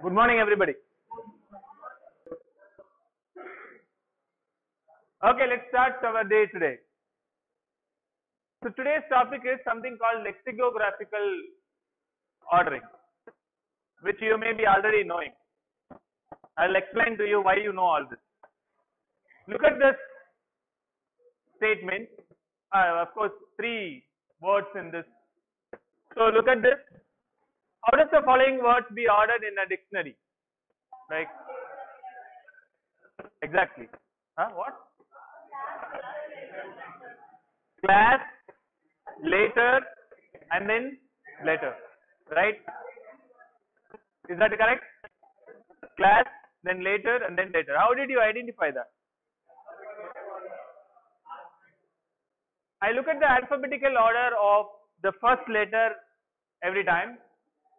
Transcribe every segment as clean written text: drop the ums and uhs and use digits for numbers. Good morning, everybody. Okay, let's start our day today. So today's topic is something called lexicographical ordering, which you may be already knowing. I'll explain to you why you know all this. Look at this statement. Of course, three words in this. So look at this. How does the following words be ordered in a dictionary? Like, exactly. What? Class, later, and then letter. Right? Is that correct? Class, then later, and then letter. How did you identify that? I look at the alphabetical order of the first letter every time.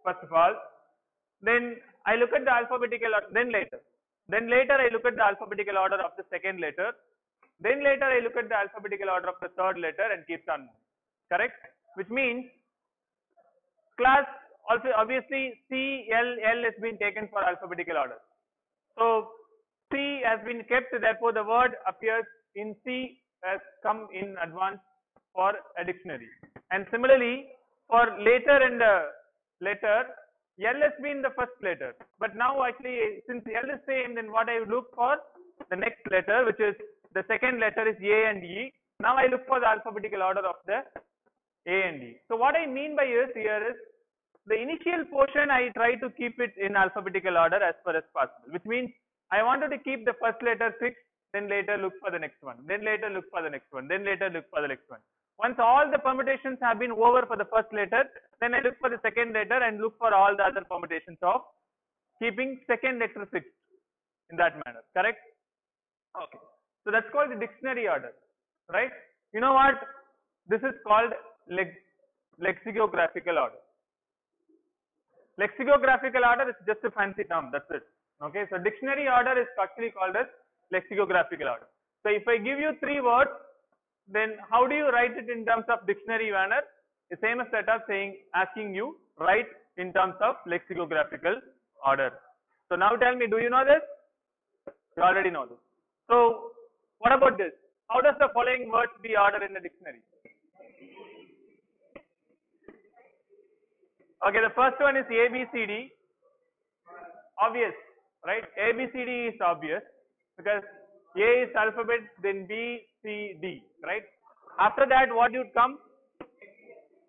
First of all, then I look at the alphabetical order, then later I look at the alphabetical order of the second letter, then later I look at the alphabetical order of the third letter, and keeps on moving. Correct? Which means class, also obviously C, L, L has been taken for alphabetical order. So C has been kept, therefore the word appears in C, has come in advance for a dictionary. And similarly for later and letter, L has been the first letter, but now actually since L is same, then what I look for the next letter, which is the second letter, is A and E. Now I look for the alphabetical order of the A and E. So what I mean by is, here is the initial portion I try to keep it in alphabetical order as far as possible, which means I wanted to keep the first letter fixed, then later look for the next one, then later look for the next one, then later look for the next one. Once all the permutations have been over for the first letter, then I look for the second letter and look for all the other permutations of keeping second letter fixed in that manner. Correct? Okay. So that's called the dictionary order, right? You know what? This is called lexicographical order. Lexicographical order is just a fancy term. That's it. Okay. So dictionary order is actually called as lexicographical order. So if I give you three words, then how do you write it in terms of dictionary manner? The same as that of saying, asking you write in terms of lexicographical order. So now tell me, do you know this? You already know this. So what about this? How does the following words be ordered in the dictionary? Okay, the first one is A, B, C, D. Obvious, right? A, B, C, D is obvious because A is alphabet, then B, C, D, right? After that, what would come?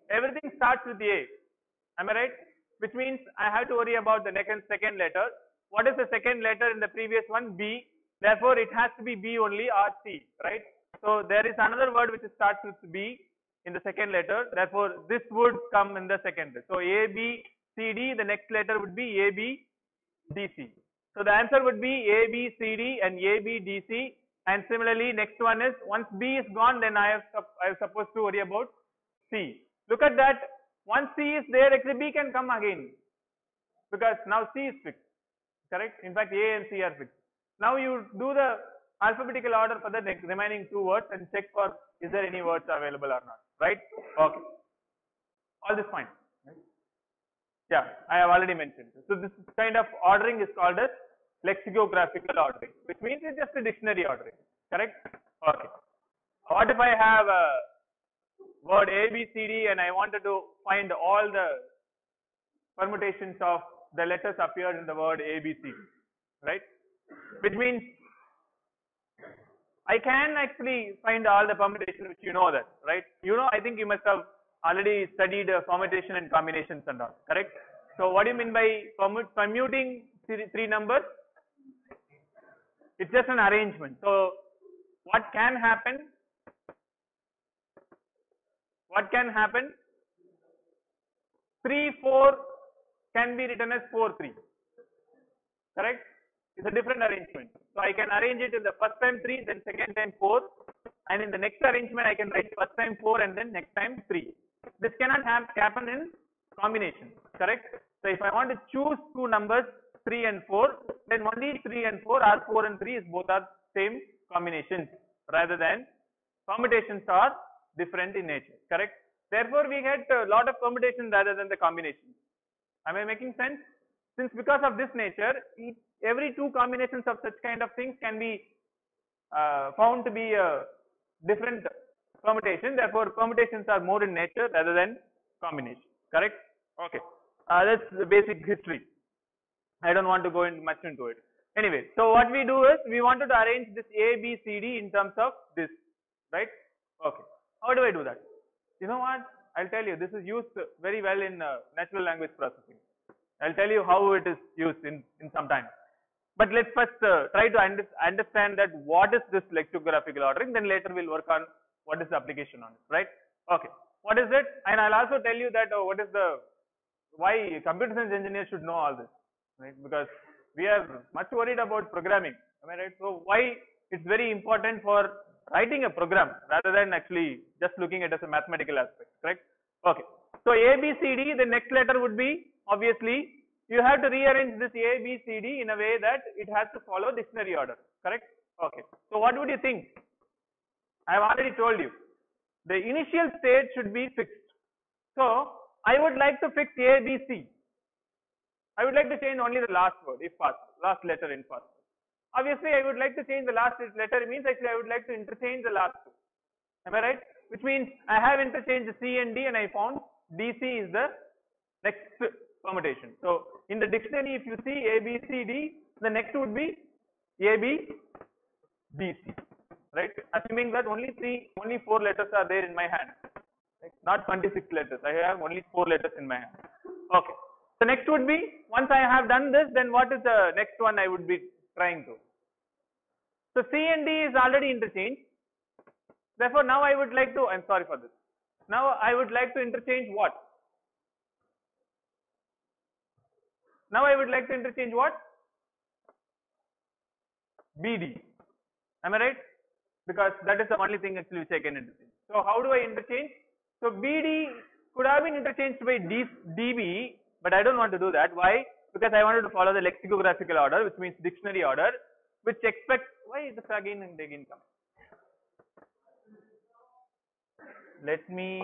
Everything starts with A. Am I right? Which means I have to worry about the second letter. What is the second letter in the previous one? B. Therefore, it has to be B only, or C, right? So there is another word which starts with B in the second letter. Therefore, this would come in the second. So A, B, C, D. The next letter would be A, B, D, C. So the answer would be A, B, C, D, and A, B, D, C. And similarly, next one is, once B is gone, then I am supposed to worry about C. Look at that. Once C is there, actually B can come again, because now C is fixed. Correct? In fact, A and C are fixed. Now you do the alphabetical order for the remaining two words and check for is there any words available or not. Right? Okay. All this fine. Yeah, I have already mentioned. So this kind of ordering is called as lexicographical ordering, which means it's just a dictionary ordering. Correct? Okay. What if I have a word A, B, C, D and I wanted to find all the permutations of the letters appeared in the word A, B, C, D, right? Which means I can actually find all the permutations, which you know that, right? You know, I think you must have already studied permutation and combinations and all, correct? So what do you mean by permuting three numbers? It's just an arrangement. So what can happen? What can happen? 3, 4 can be written as 4, 3. Correct? It's a different arrangement. So I can arrange it in the first time 3, then second time 4, and in the next arrangement I can write first time 4 and then next time 3. This cannot happen in combination. Correct? So if I want to choose two numbers 3 and 4, then only 3 and 4 or 4 and 3 is both are same combinations, rather than permutations are different in nature. Correct? Therefore, we get a lot of permutation rather than the combination. Am I making sense? Since because of this nature, every two combinations of such kind of things can be found to be a different permutation. Therefore, permutations are more in nature rather than combination. Correct? Okay. That's the basic history. I don't want to go in much into it. Anyway, so what we do is we wanted to arrange this A, B, C, D in terms of this, right? Okay. How do I do that? You know what? I'll tell you. This is used very well in natural language processing. I'll tell you how it is used in some time. But let's first try to understand that what is this lexicographical ordering. Then later we'll work on what is the application on it, right? Okay. What is it? And I'll also tell you that why computer science engineers should know all this, right? Because we are much worried about programming. Am I right? So why it's very important for writing a program rather than actually just looking at it as a mathematical aspect, correct? Okay. So A, B, C, D. The next letter would be obviously you have to rearrange this A, B, C, D in a way that it has to follow dictionary order, correct? Okay. So what would you think? I have already told you the initial state should be fixed. So I would like to fix A, B, C. I would like to change only the last word if possible, last letter in possible. Obviously, I would like to change the last letter means actually I would like to interchange the last two. Am I right? Which means I have interchanged C and D and I found DC is the next permutation. So in the dictionary, if you see A, B, C, D, the next would be A, B, B, C. Right? Assuming that only four letters are there in my hand. Right? Not 26 letters. I have only 4 letters in my hand. Okay. The next would be, once I have done this, then what is the next one I would be trying to? So C and D is already interchanged. Therefore, now I would like to, I'm sorry for this. Now I would like to interchange what? Now I would like to interchange what? BD. Am I right? Because that is the only thing actually which I can interchange. So how do I interchange? So BD could have been interchanged by DB. But I don't want to do that. Why? Because I wanted to follow the lexicographical order, which means dictionary order, which expects. Why is this again and again come? Let me.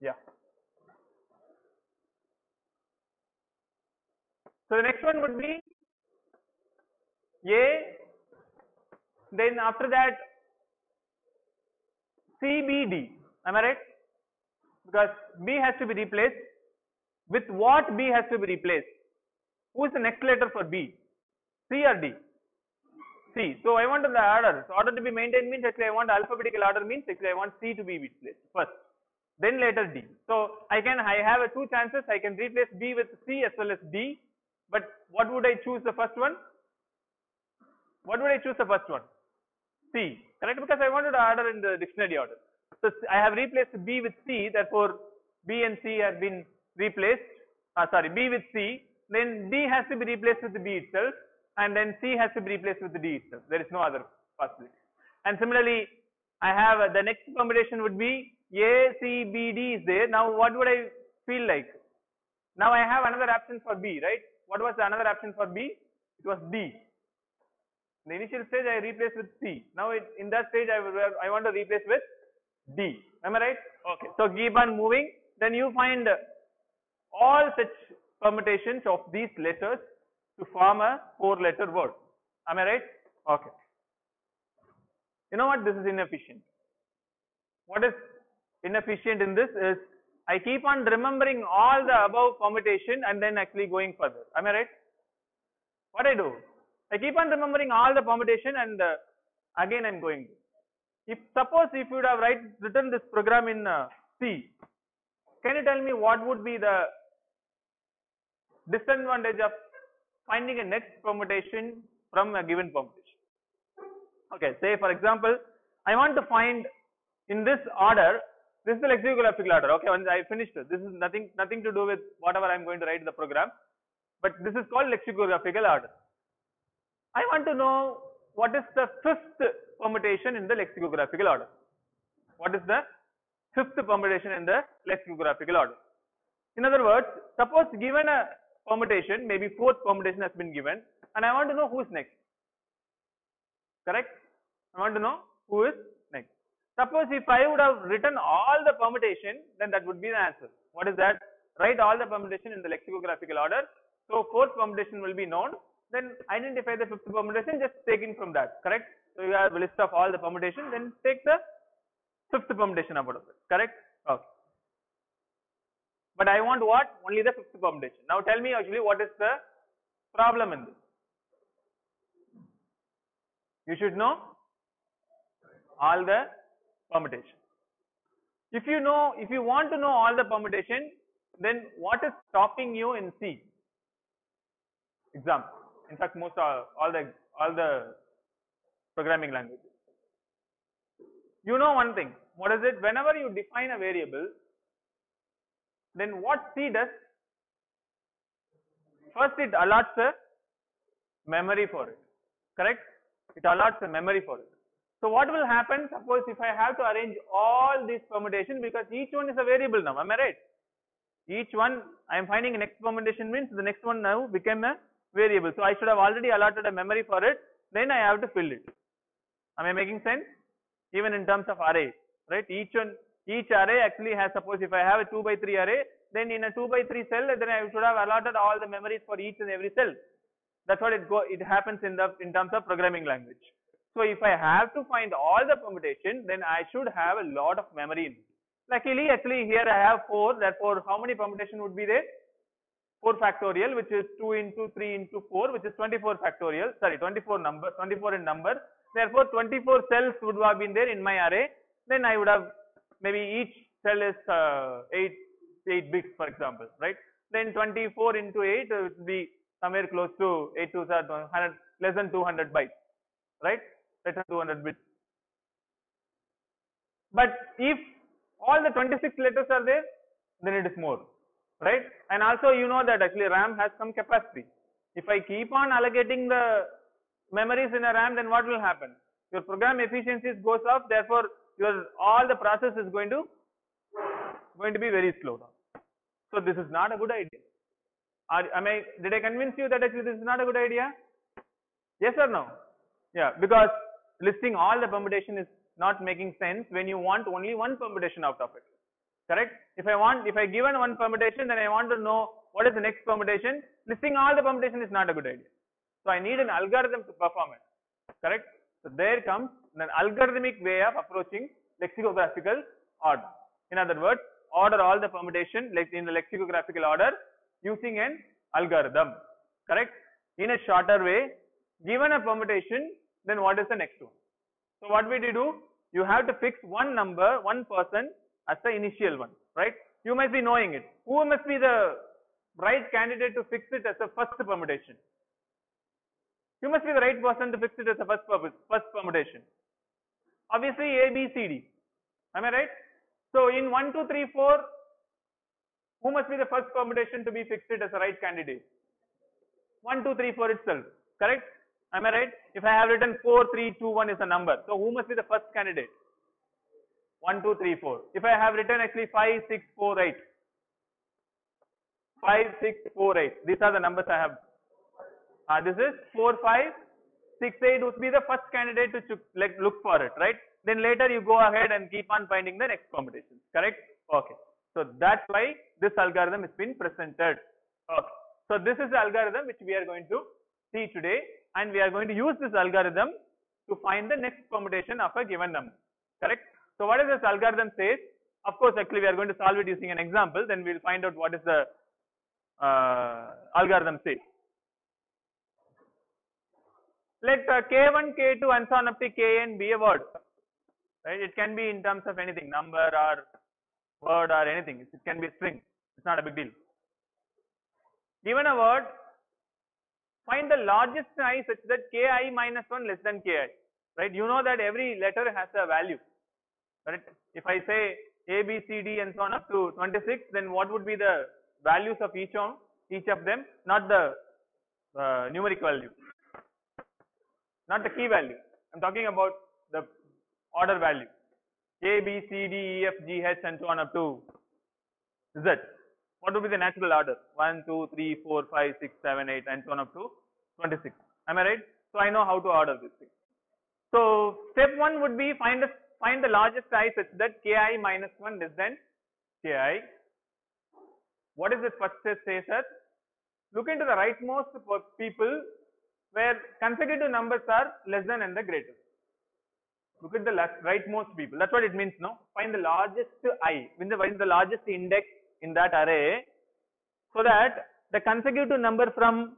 Yeah. So the next one would be A. Then after that, CBD, am I right? Because B has to be replaced. With what B has to be replaced? Who is the next letter for B? C or D? C. So I want the order. So order to be maintained means actually I want alphabetical order means actually I want C to be replaced first. Then later D. So I have two chances. I can replace B with C as well as D. But what would I choose the first one? What would I choose the first one? C. Correct? Because I wanted to order in the dictionary order. So I have replaced B with C, therefore B and C have been replaced, B with C, then D has to be replaced with B itself, and then C has to be replaced with D itself. There is no other possibility. And similarly, I have the next permutation would be A, C, B, D is there. Now what would I feel like? Now I have another option for B, right? What was the another option for B? It was D. In the initial stage I replace with C. Now in that stage I want to replace with D. Am I right? Okay. So keep on moving. Then you find all such permutations of these letters to form a 4-letter word. Am I right? Okay. You know what? This is inefficient. What is inefficient in this is I keep on remembering all the above permutation and then actually going further. Am I right? What I do? I keep on remembering all the permutation and again I am going. Suppose if you would have written this program in C, can you tell me what would be the disadvantage of finding a next permutation from a given permutation? Okay, say for example, I want to find in this order, this is the lexicographical order, okay, once I finished it, this is nothing to do with whatever I am going to write in the program, but this is called lexicographical order. I want to know what is the 5th permutation in the lexicographical order. What is the 5th permutation in the lexicographical order? In other words, suppose given a permutation, maybe 4th permutation has been given, and I want to know who is next. Correct? I want to know who is next. Suppose if I would have written all the permutation, then that would be the answer. What is that? Write all the permutation in the lexicographical order. So fourth permutation will be known. Then identify the fifth permutation, just taking from that, correct? So you have a list of all the permutation, then take the fifth permutation out of it, correct? Okay. But I want what? Only the fifth permutation. Now tell me actually what is the problem in this? You should know all the permutation. If you want to know all the permutation, then what is stopping you in C? Exam. In fact, most all the programming languages. You know one thing. What is it? Whenever you define a variable, then what C does? First, it allots a memory for it. Correct? It allots a memory for it. So what will happen? Suppose if I have to arrange all these permutations, because each one is a variable now. Am I right? Each one I am finding an next permutation means the next one now became a variable. So I should have already allotted a memory for it. Then I have to fill it. Am I making sense? Even in terms of array, right? Each array actually has, suppose if I have a 2 by 3 array, then in a 2 by 3 cell, then I should have allotted all the memories for each and every cell. That's what it happens in terms of programming language. So if I have to find all the permutation, then I should have a lot of memory in it. Luckily, actually here I have 4, therefore how many permutation would be there? 4 factorial, which is 2 into 3 into 4, which is 24 factorial, sorry 24 in number, therefore 24 cells would have been there in my array. Then I would have, maybe each cell is 8 bits for example, right? Then 24 into 8 would be somewhere close to 8 to 100, less than 200 bytes, right? Less than 200 bits. But if all the 26 letters are there, then it is more, right? And also you know that actually RAM has some capacity. If I keep on allocating the memories in a RAM, then what will happen? Your program efficiency goes up, therefore your all the process is going to be very slow down. So this is not a good idea. Did I convince you that actually this is not a good idea? Yes or no? Yeah, because listing all the permutation is not making sense when you want only one permutation out of it, correct? If I given one permutation, then I want to know what is the next permutation. Listing all the permutation is not a good idea. So I need an algorithm to perform it, correct? So there comes an algorithmic way of approaching lexicographical order. In other words, order all the permutation in the lexicographical order using an algorithm, correct? In a shorter way, given a permutation, then what is the next one? So what we do? You have to fix one number, one person as the initial one, right? You must be knowing it. Who must be the right candidate to fix it as the first permutation? You must be the right person to fix it as the first permutation. Obviously A, B, C, D. Am I right? So in 1, 2, 3, 4, who must be the first permutation to be fixed as the right candidate? 1, 2, 3, 4 itself, correct? Am I right? If I have written 4, 3, 2, 1 is a number, so who must be the first candidate? 1, 2, 3, 4. If I have written actually 5, 6, 4, 8. 5, 6, 4, 8. These are the numbers I have. This is 4, 5, 6, 8 would be the first candidate to look for it, right? Then later you go ahead and keep on finding the next permutation, correct? Okay. So that's why this algorithm has been presented. Okay. So this is the algorithm which we are going to see today. And we are going to use this algorithm to find the next permutation of a given number, correct? So what does this algorithm say? Of course, actually we are going to solve it using an example, then we will find out what is the algorithm says. Let K1, K2 and so on up to Kn be a word, right? It can be in terms of anything, number or word or anything, it can be a string, it's not a big deal. Given a word, find the largest I such that ki minus 1 less than ki, right? You know that every letter has a value, right? If I say A, B, C, D and so on up to 26, then what would be the values of each of them, not the numeric value, not the key value. I am talking about the order value, A, B, C, D, E, F, G, H and so on up to Z. What would be the natural order? 1, 2, 3, 4, 5, 6, 7, 8 and so on up to 26. Am I right? So I know how to order this thing. So step 1 would be find the Find the largest I such that ki minus 1 less than ki. What is the first test says that? Look into the rightmost people where consecutive numbers are less than and the greater. Look at the rightmost people. That's what it means, no? Find the largest I, find the largest index in that array, so that the consecutive number from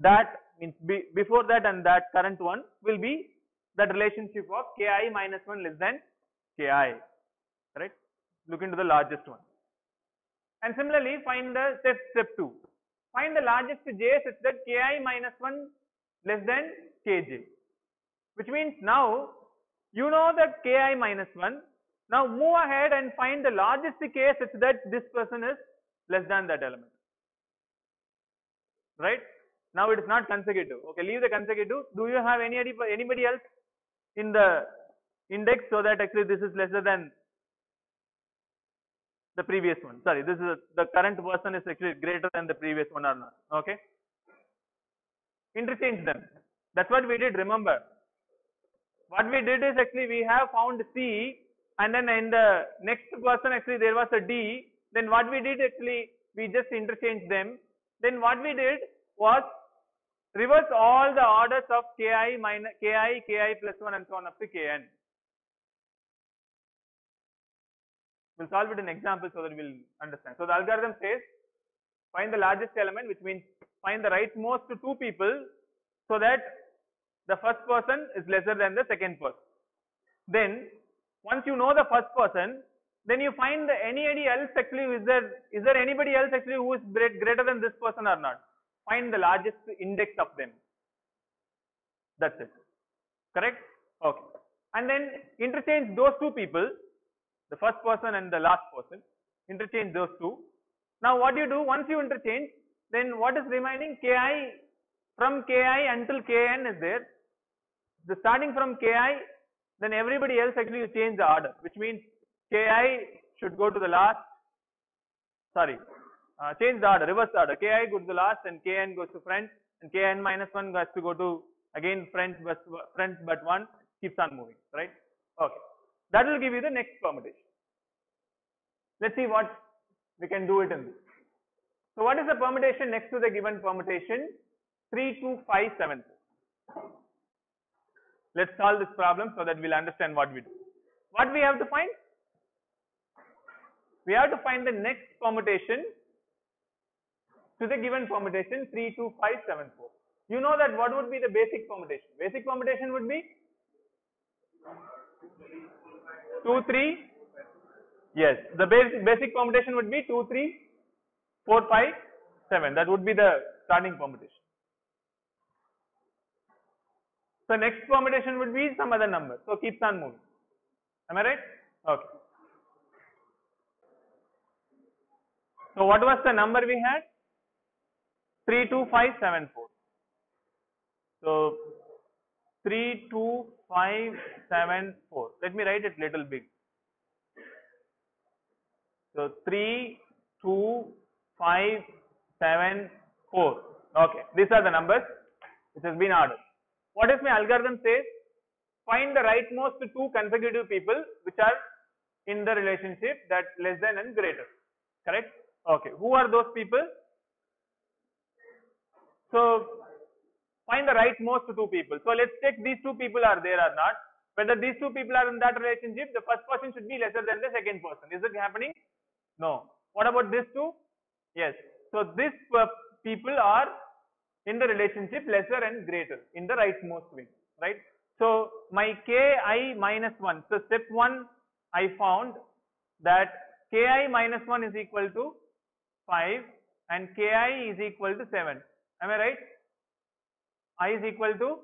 that means before that and that current one will be that relationship of ki minus 1 less than ki, right? Look into the largest one. And similarly, find the step 2. Find the largest j such that ki minus 1 less than kj, which means now you know that ki minus 1. Now move ahead and find the largest k such that this person is less than that element, right? Now it is not consecutive. Okay, leave the consecutive. Do you have anybody else in the index so that actually this is lesser than the previous one? Sorry, this is the current person is actually greater than the previous one or not? Okay, interchange them. That's what we did. Remember, what we did is actually we have found C, and then in the next person actually there was a D. Then what we did actually we just interchanged them. Then what we did was reverse all the orders of ki plus 1 and so on up to kn. We will solve it in example so that we will understand. So the algorithm says find the largest element, which means find the rightmost two people so that the first person is lesser than the second person. Then once you know the first person, then you find anybody else actually is there anybody else actually who is greater than this person or not? Find the largest index of them. That's it. Correct? Okay. And then interchange those two people, the first person and the last person. Interchange those two. Now what you do once you interchange, then what is remaining? Ki from ki until kn is there. The starting from ki, then everybody else actually you change the order, which means ki should go to the last. Sorry. Change the order, reverse the order. Ki goes to the last and kn goes to front, and kn minus 1 has to go to again front but 1, keeps on moving, right? Okay. That will give you the next permutation. Let's see what we can do it in this. So what is the permutation next to the given permutation? 3, 2, 5, 7, 4. Let's solve this problem so that we'll understand what we do. What we have to find? We have to find the next permutation to the given permutation 3, 2, 5, 7, 4. You know that what would be the basic permutation? Basic permutation would be 2, 3, yes, the basic permutation would be 2, 3, 4, 5, 7. That would be the starting permutation. So next permutation would be some other number. So keeps on moving. Am I right? Okay. So what was the number we had? 3, 2, 5, 7, 4. So 3, 2, 5, 7, 4. Let me write it little big. So 3, 2, 5, 7, 4. Okay, these are the numbers which has been ordered. What does my algorithm say? Find the rightmost two consecutive people which are in the relationship that less than and greater. Correct? Okay. Who are those people? So find the rightmost two people. So let's check these two people are there or not. Whether these two people are in that relationship, the first person should be lesser than the second person. Is it happening? No. What about these two? Yes. So these people are in the relationship lesser and greater in the rightmost wing, right? So my ki minus 1. So step 1, I found that ki minus 1 is equal to 5 and ki is equal to 7. Am I right? I is equal to,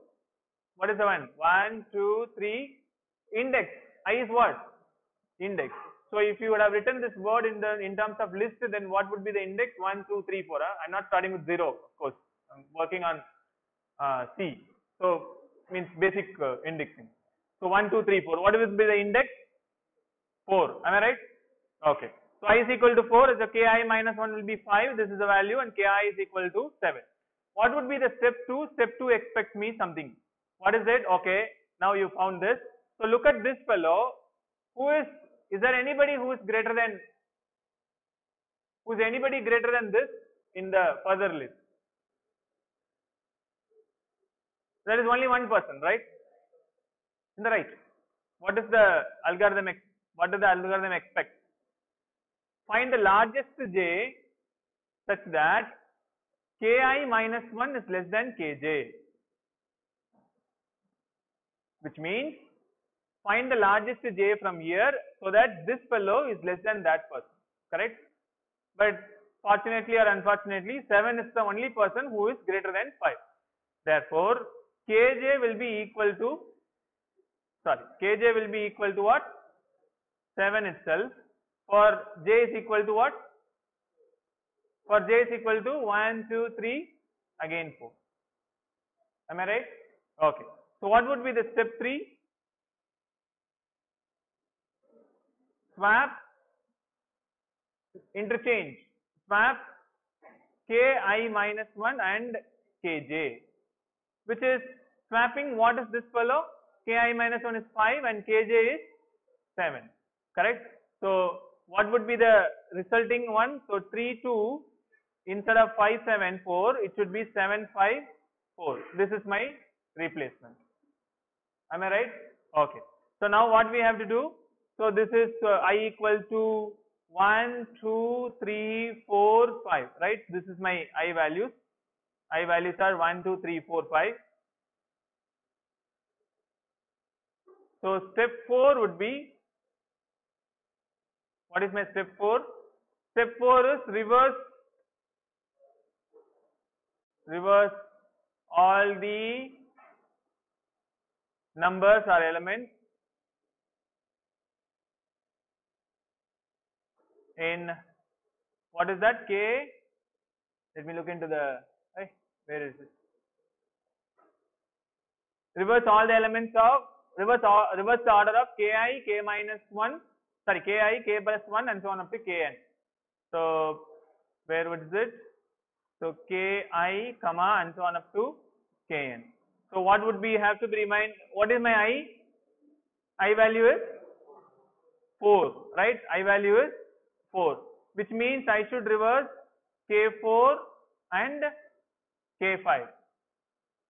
what is the one? 1, 2, 3, index. I is what? Index. So if you would have written this word in terms of list, then what would be the index? 1, 2, 3, 4. I am not starting with 0, of course. I am working on C. So means basic indexing. So 1, 2, 3, 4. What will be the index? 4. Am I right? Okay. So I is equal to 4, so ki minus 1 will be 5, this is the value, and ki is equal to 7. What would be the step 2? Step 2 expects me something. What is it? Okay, now you found this. So look at this fellow, Is there anybody who is greater than, this in the further list? There is only one person, right? In the right. What is the algorithm? What does the algorithm expect? Find the largest j such that ki minus 1 is less than kj, which means find the largest j from here so that this fellow is less than that person, correct? But fortunately or unfortunately, 7 is the only person who is greater than 5. Therefore, kj will be equal to, sorry, kj will be equal to what? 7 itself. For j is equal to what? For j is equal to 1, 2, 3, again 4. Am I right? Okay. So, what would be the step 3? Swap, interchange, swap ki minus 1 and kj, which is swapping what is this fellow? Ki minus 1 is 5 and kj is 7, correct? So, what would be the resulting one? So, 3, 2 instead of 5, 7, 4, it should be 7, 5, 4. This is my replacement. Am I right? Okay. So, now what we have to do? So, this is I equal to 1, 2, 3, 4, 5, right? This is my I values. I values are 1, 2, 3, 4, 5. So, step 4 would be, what is my step 4? Step 4 is reverse all the numbers or elements in, what is that? K, let me look into the, where is this? Reverse all the elements of, reverse the order of ki, k minus 1, sorry, ki, k plus 1 and so on up to kn. So, where was it? So, ki, comma and so on up to kn. So, what would we have to be remind, what is my I? I value is 4, right? I value is 4, which means I should reverse k4 and k5.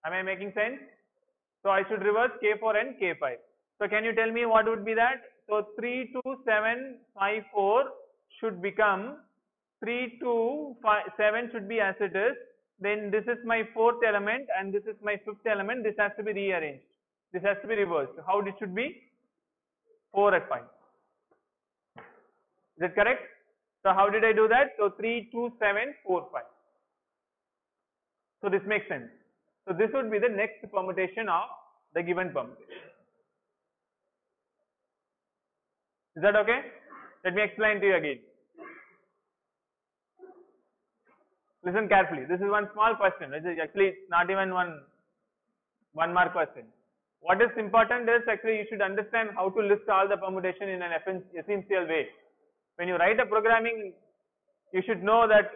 Am I making sense? So, I should reverse k4 and k5. So, can you tell me what would be that? So, 3, 2, 7, 5, 4 should become 3, 2, 5, 7 should be as it is. Then this is my fourth element and this is my fifth element. This has to be rearranged. This has to be reversed. How it should be? 4 at 5. Is it correct? So, how did I do that? So, 3, 2, 7, 4, 5. So, this makes sense. So, this would be the next permutation of the given permutation. Is that okay? Let me explain to you again. Listen carefully. This is one small question. It is actually not even one mark question. What is important is actually you should understand how to list all the permutation in an essential way. When you write a programming, you should know that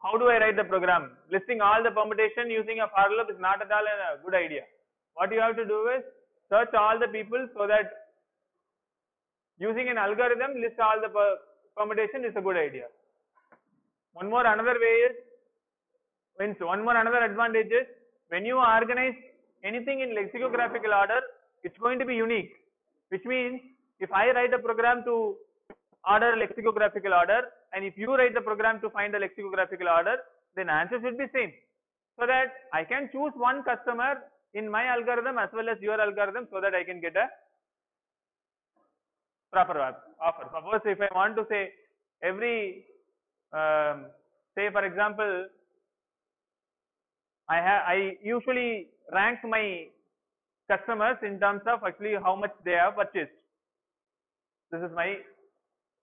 how do I write the program? Listing all the permutation using a for loop is not at all a good idea. What you have to do is search all the people so that using an algorithm list all the permutation is a good idea. Another advantage is when you organize anything in lexicographical order, it's going to be unique, which means if I write a program to order lexicographical order and if you write the program to find the lexicographical order, then answers will be same, so that I can choose one customer in my algorithm as well as your algorithm so that I can get a proper offer. Suppose if I want to say every say for example I usually rank my customers in terms of actually how much they have purchased. This is my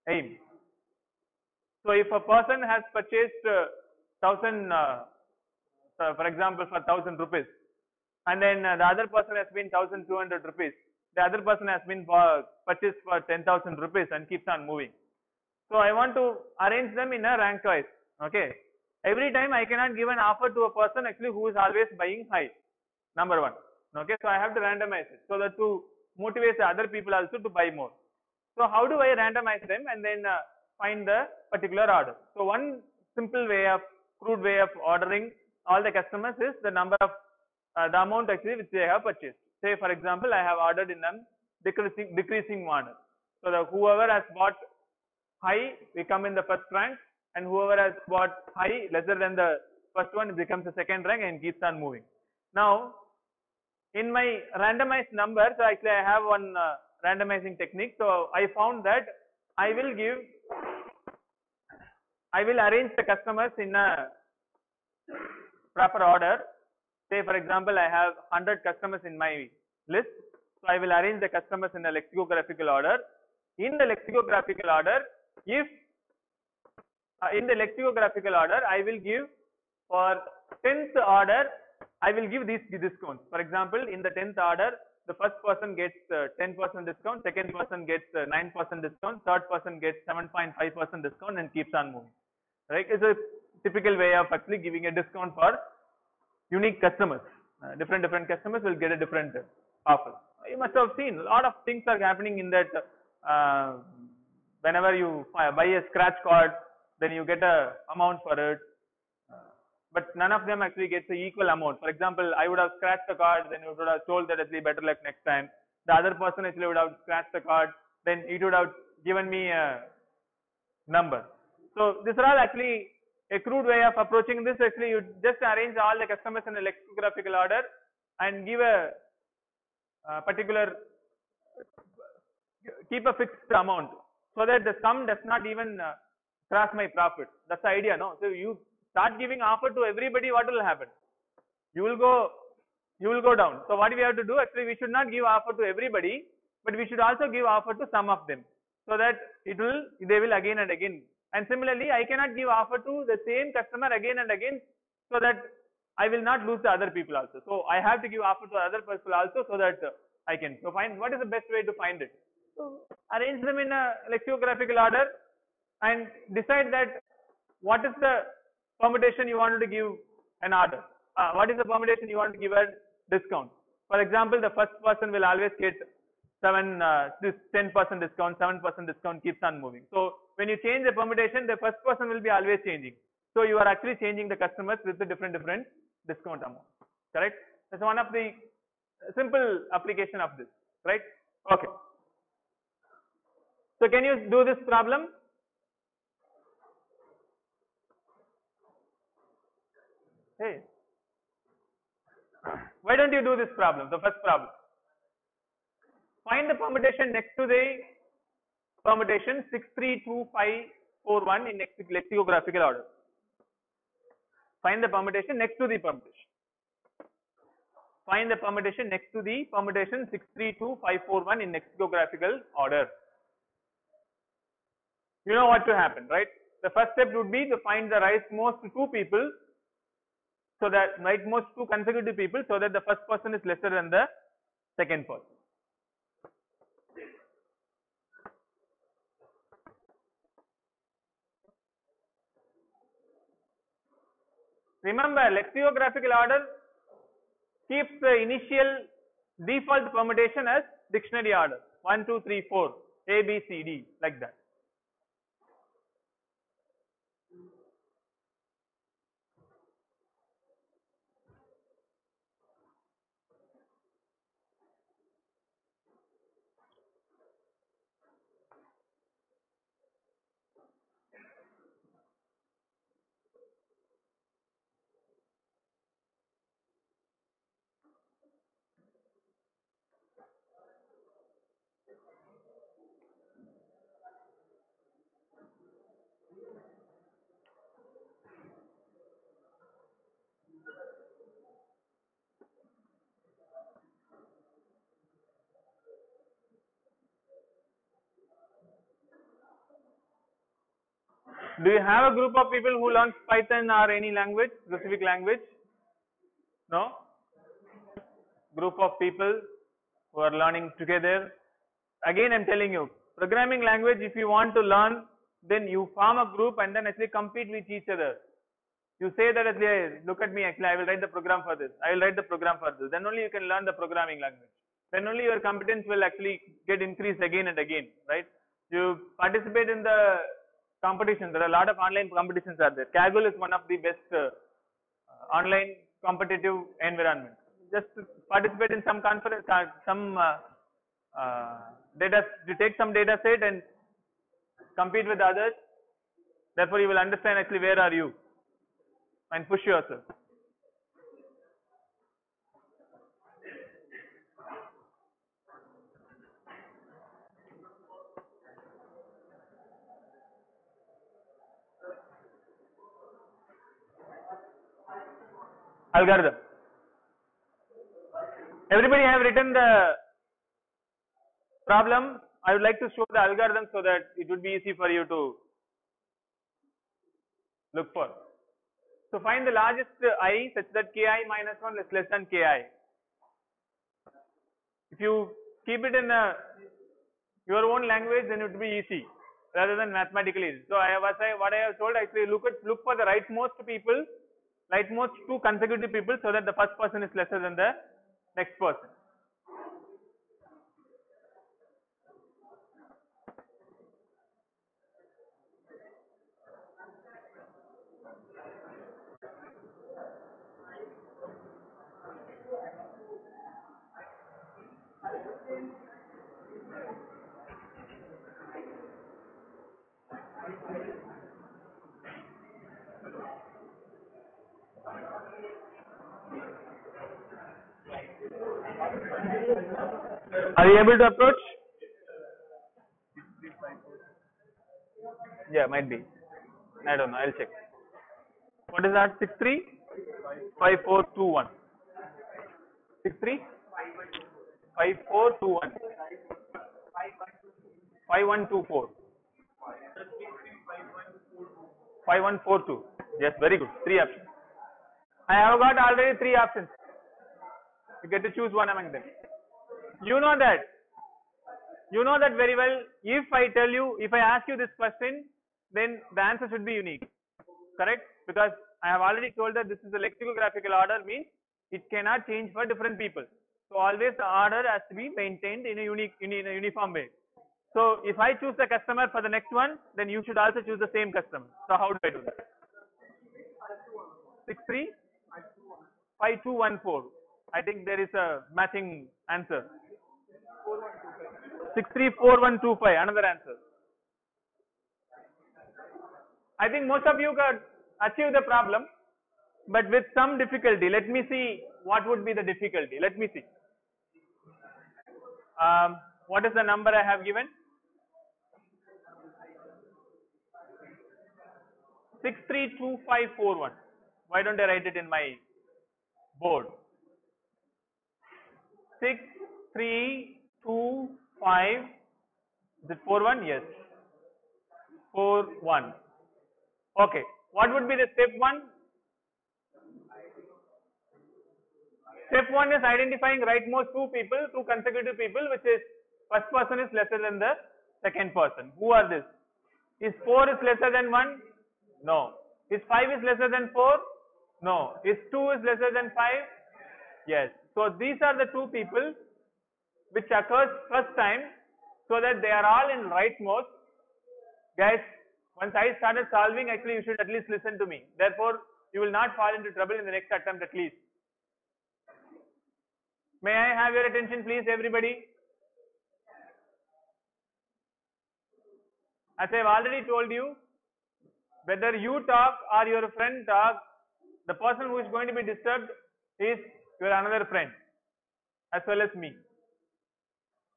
aim. So, if a person has purchased 1000, for example, for 1000 rupees, and then the other person has been 1200 rupees, the other person has been purchased for 10,000 rupees and keeps on moving. So, I want to arrange them in a rank choice. Okay. Every time I cannot give an offer to a person actually who is always buying high, number one. Okay. So, I have to randomize it so that to motivate the other people also to buy more. So how do I randomize them and then find the particular order? So one simple way of crude way of ordering all the customers is the number of the amount actually which they have purchased. Say for example, I have ordered in a decreasing order. So the whoever has bought high become in the first rank, and whoever has bought high lesser than the first one becomes the second rank, and keeps on moving. Now in my randomized number, so actually I have one randomizing technique. So I found that I will arrange the customers in a proper order. Say for example, I have 100 customers in my list. So I will arrange the customers in a lexicographical order. In the lexicographical order, I will give for 10th order, I will give these discounts. For example, in the 10th order, the first person gets 10% discount, second person gets 9% discount, third person gets 7.5% discount, and keeps on moving. Right? It's a typical way of actually giving a discount for unique customers. Different customers will get a different offer. You must have seen a lot of things are happening in that. Whenever you buy a scratch card, then you get a amount for it, but none of them actually gets an equal amount. For example, I would have scratched the card, then you would have told that actually better luck next time. The other person actually would have scratched the card, then it would have given me a number. So these are all actually a crude way of approaching this. Actually, you just arrange all the customers in a lexicographical order and give a particular, keep a fixed amount so that the sum does not even cross my profit. That's the idea, no? So you start giving offer to everybody, what will happen? You will go down. So what we have to do, actually we should not give offer to everybody, but we should also give offer to some of them, so that they will again and again. And similarly, I cannot give offer to the same customer again and again, so that I will not lose the other people also. So I have to give offer to other people also, so that I can. So find what is the best way to find it. So arrange them in a lexicographical order and decide that what is the permutation you wanted to give an order. What is the permutation you want to give a discount? For example, the first person will always get 10% discount, 7% discount, keeps on moving. So when you change the permutation, the first person will be always changing. So you are actually changing the customers with the different discount amount. Correct? That's one of the simple application of this. Right? Okay. So can you do this problem? Hey, why don't you do this problem, the first problem? Find the permutation next to the permutation 632541 in lexicographical order. Find the permutation next to the permutation 632541 in lexicographical order. You know what to happen, right? The first step would be to find the rightmost two people, so that rightmost two consecutive people, so that the first person is lesser than the second person. Remember, lexicographical order keeps the initial default permutation as dictionary order, 1, 2, 3, 4, A, B, C, D, like that. Do you have a group of people who learns Python or any language, specific language? No? Group of people who are learning together. Again, I am telling you, programming language, if you want to learn, then you form a group and then actually compete with each other. You say that actually, look at me, actually I will write the program for this, I will write the program for this. Then only you can learn the programming language. Then only your competence will actually get increased again and again, right? you participate in the competition. There are a lot of online competitions out there. Kaggle is one of the best online competitive environment. Just participate in some conference, some data, you take some data set and compete with others. Therefore, you will understand actually where are you and push yourself. Algorithm. Everybody have written the problem. I would like to show the algorithm so that it would be easy for you to look for. So find the largest I such that ki-1 is less than ki. If you keep it in your own language, then it would be easy rather than mathematically. So what I have told, actually look for the rightmost people, rightmost two consecutive people, so that the first person is lesser than the next person. Are you able to approach? Yeah, might be. I don't know. I'll check. What is that? 635421. 635421. 5124. 5142. Yes, very good. Three options. I have got already three options. You get to choose one among them. You know that very well. If I ask you this question, then the answer should be unique, correct? Because I have already told that this is a lexicographical order, means it cannot change for different people. So always the order has to be maintained in a uniform way. So if I choose the customer for the next one, then you should also choose the same customer. So how do I do that? 635214. I think there is a matching answer. 634125, another answer. I think most of you could achieve the problem, but with some difficulty. Let me see what would be the difficulty. Let me see. What is the number I have given? 632541. Why don't I write it in my board? 6325. Is it 41? Yes. 41. Okay. What would be the step one? Step one is identifying rightmost two people, two consecutive people, which is first person is lesser than the second person. Who are this? Is 4 is lesser than 1? No. Is 5 is lesser than 4? No. Is 2 is lesser than 5? Yes. So these are the two people which occurs first time, so that they are all in rightmost. Guys, once I started solving, actually you should at least listen to me. Therefore, you will not fall into trouble in the next attempt at least. May I have your attention please, everybody? As I have already told you, whether you talk or your friend talk, the person who is going to be disturbed is your another friend as well as me.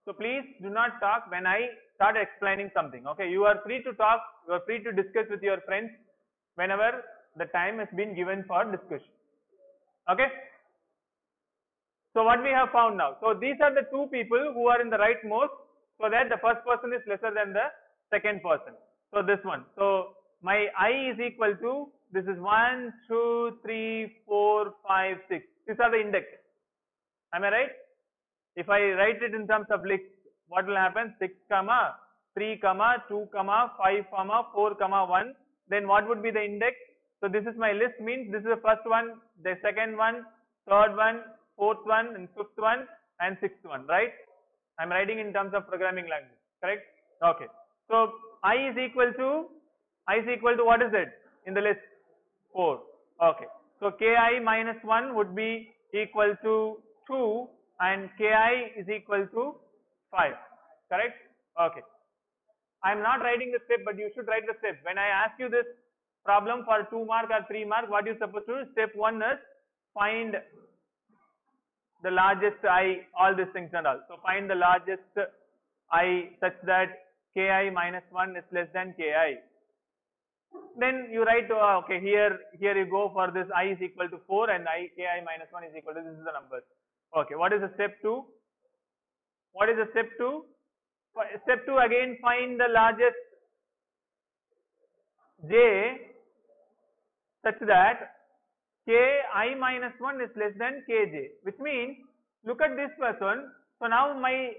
So please do not talk when I start explaining something. Okay, you are free to talk, you are free to discuss with your friends whenever the time has been given for discussion. Okay. So what we have found now. So these are the two people who are in the rightmost, so that the first person is lesser than the second person. So this one. So my I is equal to, this is 1, 2, 3, 4, 5, 6. These are the index. Am I right? If I write it in terms of lists, what will happen? 6, 3, 2, 5, 4, 1. Then what would be the index? So this is my list, means this is the first one, the second one, third one, fourth one, and fifth one, and sixth one, right? I am writing in terms of programming language, correct? Okay. So I is equal to what is it in the list? 4. Okay. So ki minus 1 would be equal to 2 and ki is equal to 5. Correct? Okay. I am not writing the step, but you should write the step. When I ask you this problem for 2 mark or 3 mark, what you are supposed to do? Step 1 is find the largest I, all these things and all. So find the largest I such that ki minus 1 is less than ki. Then you write, okay, here you go for this I is equal to 4 and ki minus 1 is equal to, this is the number. Okay, what is the step 2? What is the step 2? Step 2 again, find the largest j such that ki minus 1 is less than kj, which means look at this person. So now my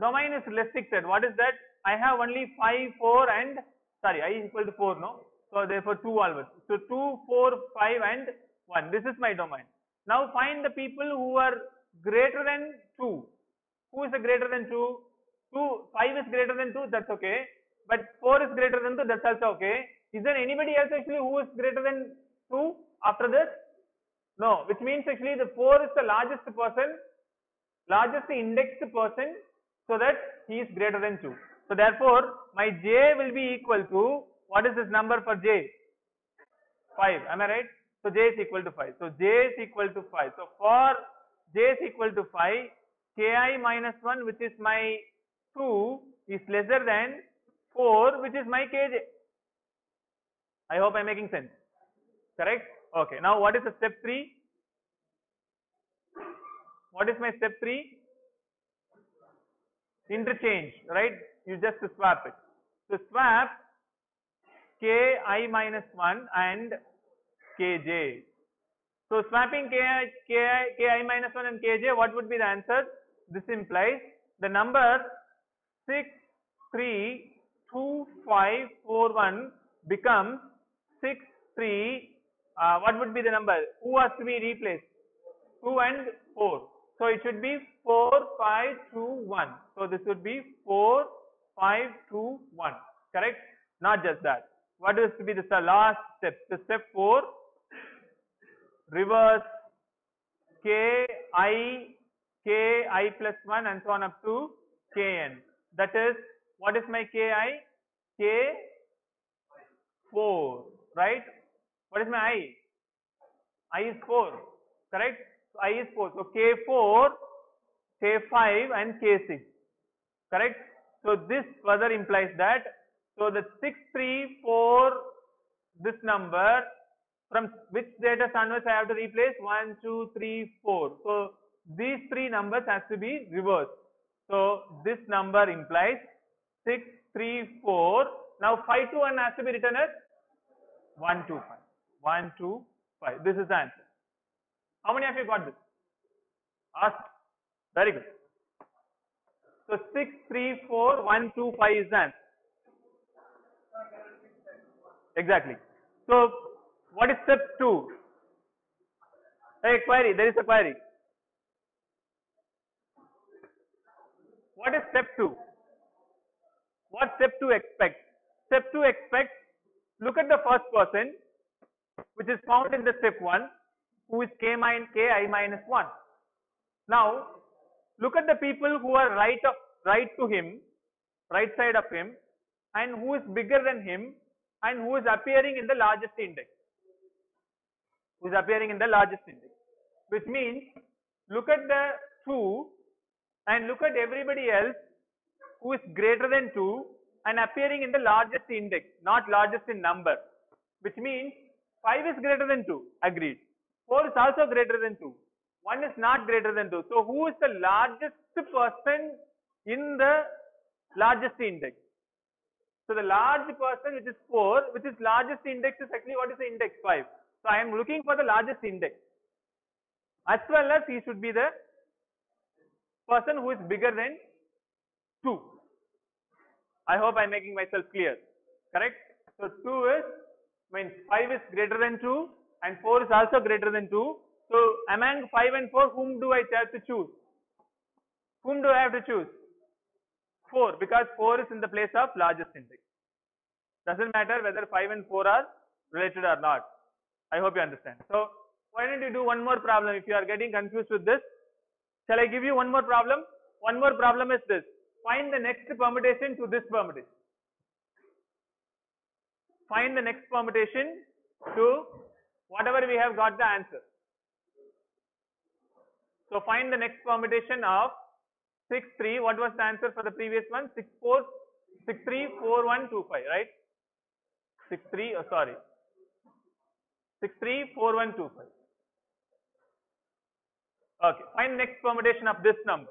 domain is restricted. What is that? I have only 5, 4 and sorry, I is equal to 4, no? So therefore 2 always. So 2, 4, 5 and 1. This is my domain. Now find the people who are greater than 2. Who is the greater than 2? 5 is greater than 2, that's okay. But 4 is greater than 2, that's also okay. Is there anybody else actually who is greater than 2 after this? No, which means actually the 4 is the largest person, largest indexed person, so that he is greater than 2. So therefore, my j will be equal to, what is this number for j? 5, am I right? So j is equal to 5. So j is equal to 5. So for j is equal to 5, ki minus 1, which is my 2, is lesser than 4, which is my kj. I hope I am making sense. Correct? Okay. Now what is the step 3? What is my step 3? Interchange, right? You just swap it. So swap ki minus 1 and kj. So swapping ki minus 1 and kj, what would be the answer? This implies the number 6, 3, 2, 5, 4, 1 becomes 6, 3. What would be the number? Who has to be replaced? 2 and 4. So it should be 4, 5, 2, 1. So this would be 4, 5, 2, 1. Correct? Not just that. What is to be the last step? The step 4. Reverse ki plus 1 and so on up to kn. That is, what is my ki? K 4, right? What is my I? I is 4, correct? So I is 4. So K4, K5 and K6, correct? So this further implies that. So the 6, 3, 4, this number, from which data onwards I have to replace? 1, 2, 3, 4. So these 3 numbers has to be reversed. So this number implies 6, 3, 4. Now 5, 2, 1 has to be written as 1, 2, 5. 1, 2, 5. This is the answer. How many of you got this? Ask. Very good. So 6, 3, 4, 1, 2, 5 is the answer. Exactly. So what is step 2? Hey, query. There is a query. What is step 2? What step 2 expects? Step 2 expects, look at the first person, which is found in the step 1, who is ki minus 1. Now, look at the people who are right to him, right side of him, and who is bigger than him, and who is appearing in the largest index. Who is appearing in the largest index. Which means, look at the 2 and look at everybody else who is greater than 2 and appearing in the largest index, not largest in number. Which means 5 is greater than 2, agreed. 4 is also greater than 2. 1 is not greater than 2. So who is the largest person in the largest index? So the large person, which is 4, which is largest index, is actually what is the index? 5. So I am looking for the largest index. As well as he should be the person who is bigger than 2. I hope I am making myself clear. Correct? So 5 is greater than 2 and 4 is also greater than 2. So among 5 and 4, whom do I have to choose? 4 because 4 is in the place of largest index. Doesn't matter whether 5 and 4 are related or not. I hope you understand. So why don't you do one more problem if you are getting confused with this? Shall I give you one more problem? One more problem is this. Find the next permutation to this permutation. Find the next permutation to whatever we have got the answer. So find the next permutation of 6, 3. What was the answer for the previous one? 6, 4, 6, 3, 4, 1, 2, 5, right? 6, 3, oh sorry. 6, 3, 4, 1, 2, 5. Okay. Find the next permutation of this number.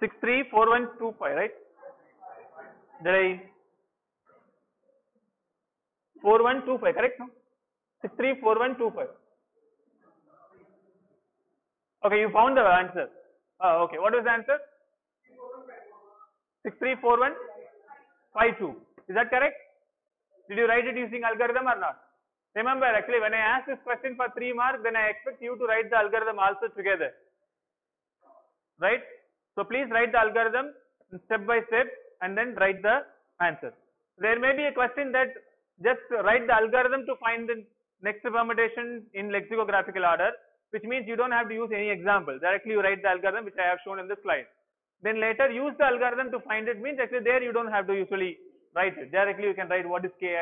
Six, three, 4, 1, 2, 5, right? Did I 4, 1, 2, 5, correct? No? 6, 3, 4, 1, 2, 5. Okay, you found the answer. Oh, okay. What was the answer? 6, 3, 4, 1, 5, 2. Is that correct? Did you write it using algorithm or not? Remember, actually, when I asked this question for 3 marks, then I expect you to write the algorithm also together, right? So please write the algorithm step by step and then write the answer. There may be a question that just write the algorithm to find the next permutation in lexicographical order, which means you don't have to use any example. Directly you write the algorithm, which I have shown in the slide. Then later use the algorithm to find it means actually there you don't have to usually write it. Directly you can write what is ki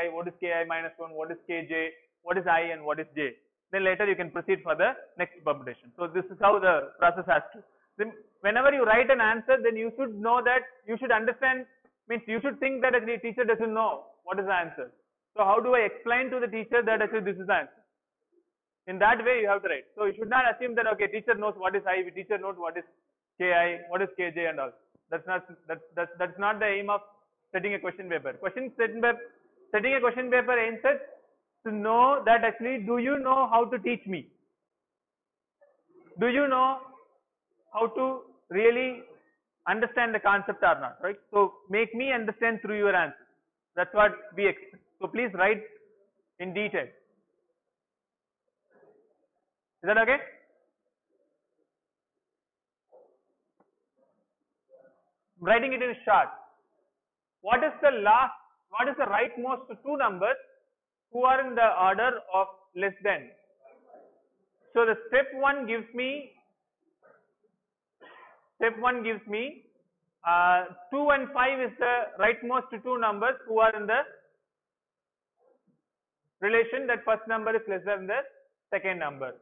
minus 1, what is kj, what is I and what is j. Then later you can proceed for the next permutation. So this is how the process has to. Whenever you write an answer, then you should know that you should understand, means you should think that actually teacher doesn't know what is the answer. So how do I explain to the teacher that actually this is the answer? In that way you have to write. So you should not assume that okay, teacher knows what is I, teacher knows what is ki, what is kj and all. That's not the aim of setting a question paper. Setting a question paper aims at to know that actually do you know how to teach me? Do you know how to really understand the concept or not, right? So make me understand through your answers. That's what we expect. So please write in detail. Is that okay? Writing it in short. What is the rightmost two numbers who are in the order of less than? So the step 1 gives me Step 1 gives me 2 and 5 is the rightmost two numbers who are in the relation that first number is less than the second number.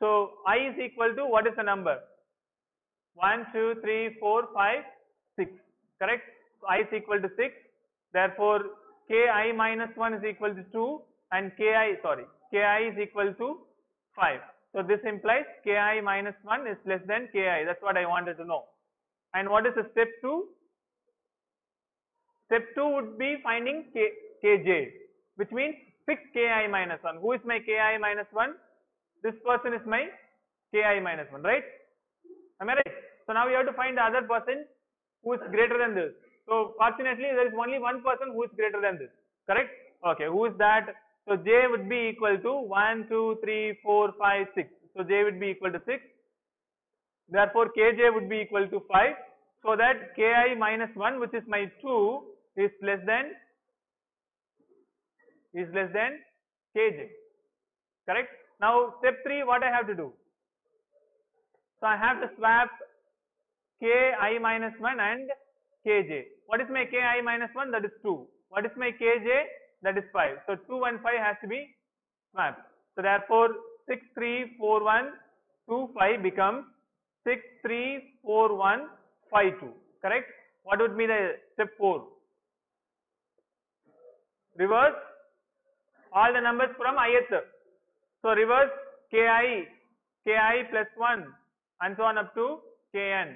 So I is equal to what is the number? 1, 2, 3, 4, 5, 6, correct? So I is equal to 6. Therefore, ki minus 1 is equal to 2 and ki is equal to 5. So this implies ki minus 1 is less than ki. That's what I wanted to know. And what is the step 2? Step 2 would be finding kj, which means 6 ki minus 1. Who is my ki minus 1? This person is my ki minus 1, right? Am I right? So now you have to find the other person who is greater than this. So fortunately there is only one person who is greater than this, correct? Okay, who is that? So j would be equal to 1, 2, 3, 4, 5, 6. So j would be equal to 6. Therefore kj would be equal to 5. So that ki minus 1, which is my 2, is less than kj. Correct? Now step 3, what I have to do? So I have to swap ki minus 1 and kj. What is my ki minus 1? That is 2. What is my kj? That is 5. So 2 and 5 has to be swapped. So therefore 6, 3, 4, 1, 2, 5 becomes 6, 3, 4, 1, 5, 2. Correct? What would be the step 4? Reverse all the numbers from ith. So reverse ki plus 1 and so on up to kn.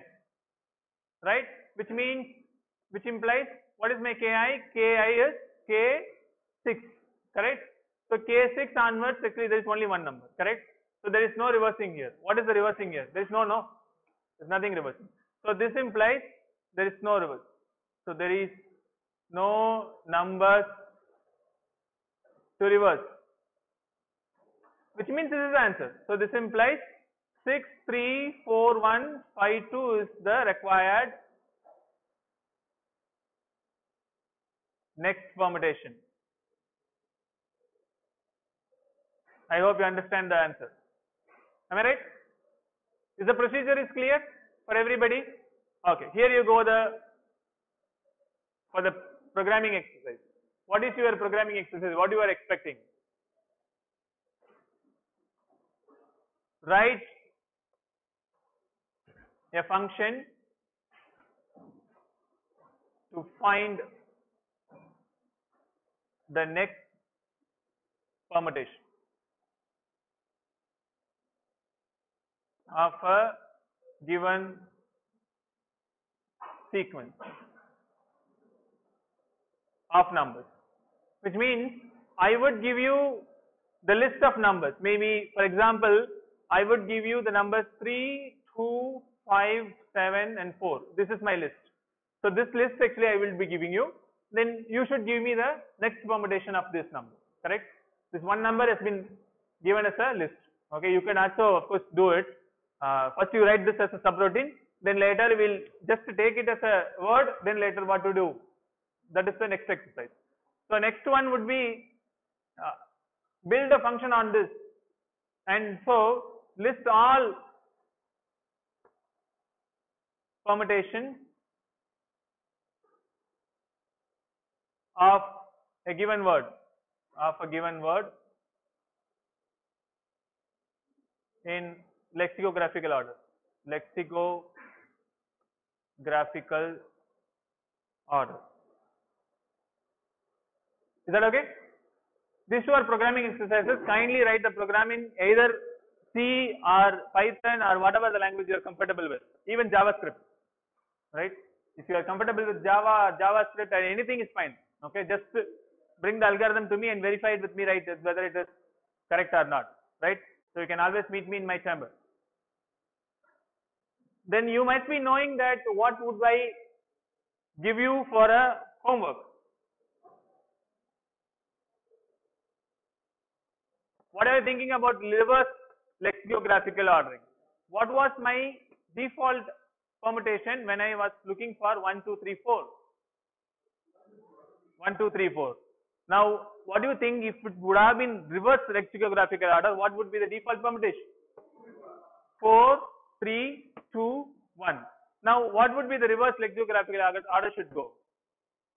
Right? Which implies what is my ki? Ki is k 6, correct? So k6 onwards actually there is only one number, correct? So there is no reversing here. What is the reversing here? There is no There is nothing reversible. So this implies there is no reversible. So there is no numbers to reverse, which means this is the answer. So this implies 6, 3, 4, 1, 5, 2 is the required next permutation. I hope you understand the answer. Am I right? Is the procedure is clear for everybody? Okay, here you go for the programming exercise. What is your programming exercise? What you are expecting? Write a function to find the next permutation of a given sequence of numbers, which means I would give you the list of numbers. Maybe, for example, I would give you the numbers 3, 2, 5, 7 and 4. This is my list. So this list actually I will be giving you. Then you should give me the next permutation of this number, correct? This one number has been given as a list. Okay, you can also of course do it. First you write this as a subroutine, then later we will just take it as a word, then later what to do. That is the next exercise. So next one would be build a function on this, and so list all permutations of a given word in lexicographical order Is that okay? These two are programming exercises. Kindly write the program in either C or Python or whatever the language you are comfortable with, even JavaScript, right? If you are comfortable with Java, JavaScript or anything is fine. Okay, just bring the algorithm to me and verify it with me, right, whether it is correct or not, right? So you can always meet me in my chamber. Then you must be knowing that what would I give you for a homework. What are you thinking about reverse lexicographical ordering? What was my default permutation when I was looking for 1, 2, 3, 4? 1, 2, 3, 4. Now, what do you think if it would have been reverse lexicographical order, what would be the default permutation? 4, 3, 2, 1. Now, what would be the reverse lexicographical order should go?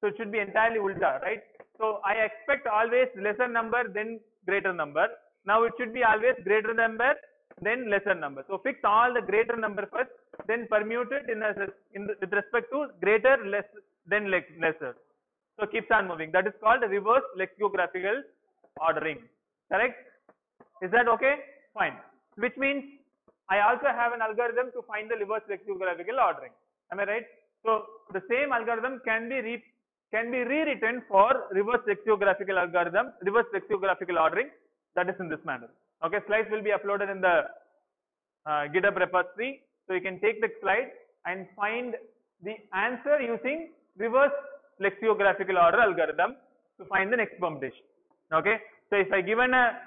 So, it should be entirely ulta, right? So, I expect always lesser number then greater number. Now it should be always greater number then lesser number. So fix all the greater number first, then permute it with respect to greater, less then lesser. So keeps on moving. That is called reverse lexicographical ordering. Correct? Is that okay? Fine. Which means I also have an algorithm to find the reverse lexicographical ordering. Am I right? So the same algorithm can be rewritten for reverse lexicographical algorithm, reverse lexicographical ordering. That is in this manner. Okay, slides will be uploaded in the GitHub repository. So you can take the slide and find the answer using reverse lexicographical order algorithm to find the next permutation. Okay, so if I given a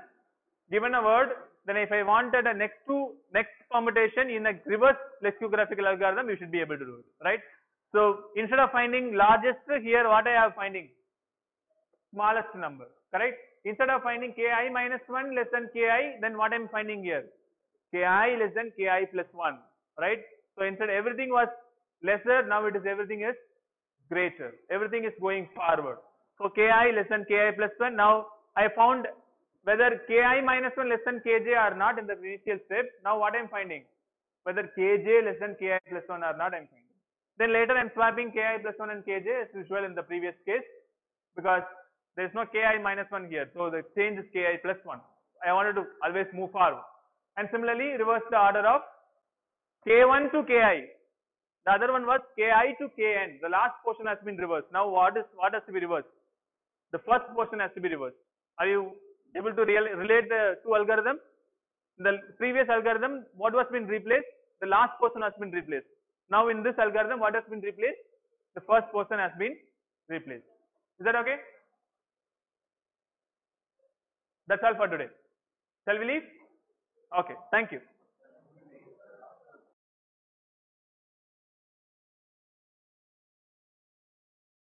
word, then if I wanted a next permutation in a reverse lexicographical algorithm, you should be able to do it, right? So instead of finding largest, here what I am finding? Smallest number, correct? Instead of finding ki minus 1 less than ki, then what I am finding here? Ki less than ki plus 1, right? So instead everything was lesser, now it is everything is greater. Everything is going forward. So ki less than ki plus 1, now I found whether ki minus 1 less than kj or not in the initial step. Now what I am finding? Whether kj less than ki plus 1 or not I am finding. Then later I am swapping ki plus 1 and kj as usual in the previous case, because there is no ki minus 1 here. So the change is ki plus 1. I wanted to always move forward. And similarly reverse the order of k1 to ki. The other one was ki to kn. The last portion has been reversed. Now what has to be reversed? The first portion has to be reversed. Are you able to relate the two algorithms? The previous algorithm, what was been replaced? the last person has been replaced. Now in this algorithm, what has been replaced? The first person has been replaced. Is that okay? That's all for today. Shall we leave? Okay, thank you.